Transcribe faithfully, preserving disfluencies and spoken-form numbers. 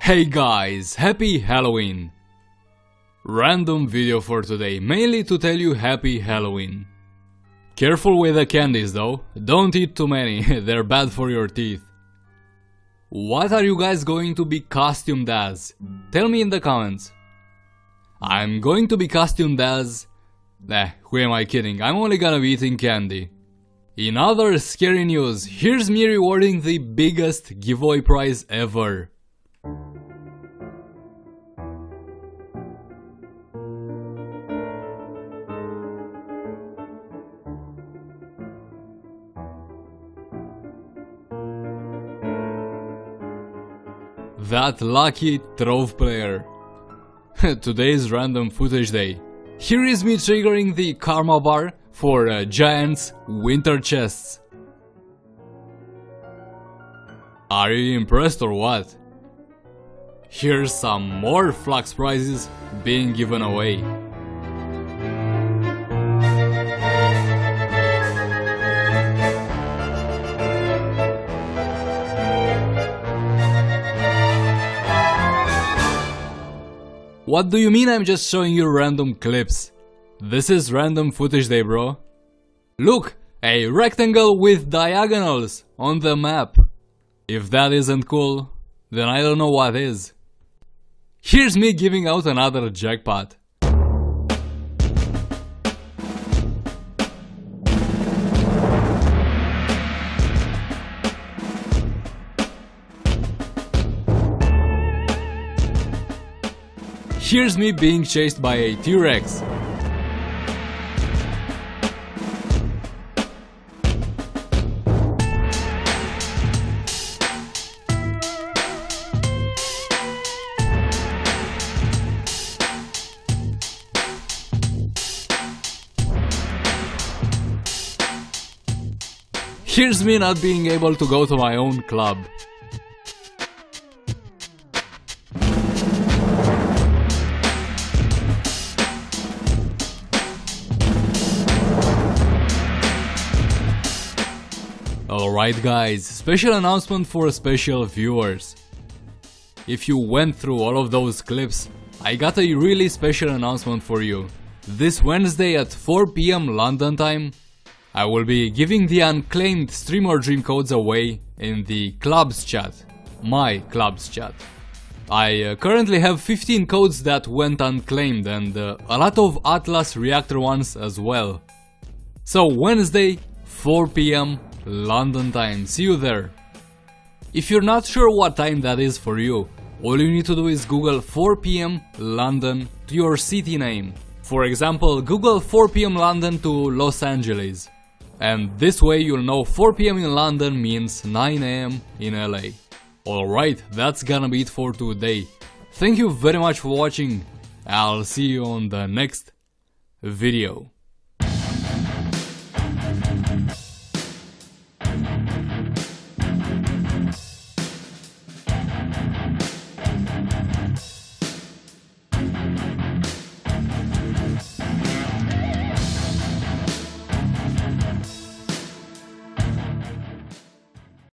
Hey guys, happy Halloween! Random video for today, mainly to tell you happy Halloween. Careful with the candies though, don't eat too many, they're bad for your teeth. What are you guys going to be costumed as? Tell me in the comments. I'm going to be costumed as... nah, who am I kidding, I'm only gonna be eating candy. In other scary news, here's me rewarding the biggest giveaway prize ever. That lucky Trove player. Today's random footage day. Here is me triggering the karma bar for uh, Giants winter chests. Are you impressed or what? Here's some more flux prizes being given away. What do you mean I'm just showing you random clips? This is random footage day, bro. Look, a rectangle with diagonals on the map. If that isn't cool, then I don't know what is. Here's me giving out another jackpot. Here's me being chased by a T-Rex. Here's me not being able to go to my own club. Alright guys, special announcement for special viewers. If you went through all of those clips, I got a really special announcement for you. This Wednesday at four p m London time, I will be giving the unclaimed streamer dream codes away in the clubs chat, my clubs chat. I uh, currently have fifteen codes that went unclaimed and uh, a lot of Atlas Reactor ones as well. So Wednesday, four p m London time, see you there. If you're not sure what time that is for you, all you need to do is Google four p m London to your city name. For example, Google four p m London to Los Angeles. And this way you'll know four p m in London means nine a m in L A. Alright, that's gonna be it for today. Thank you very much for watching. I'll see you on the next video.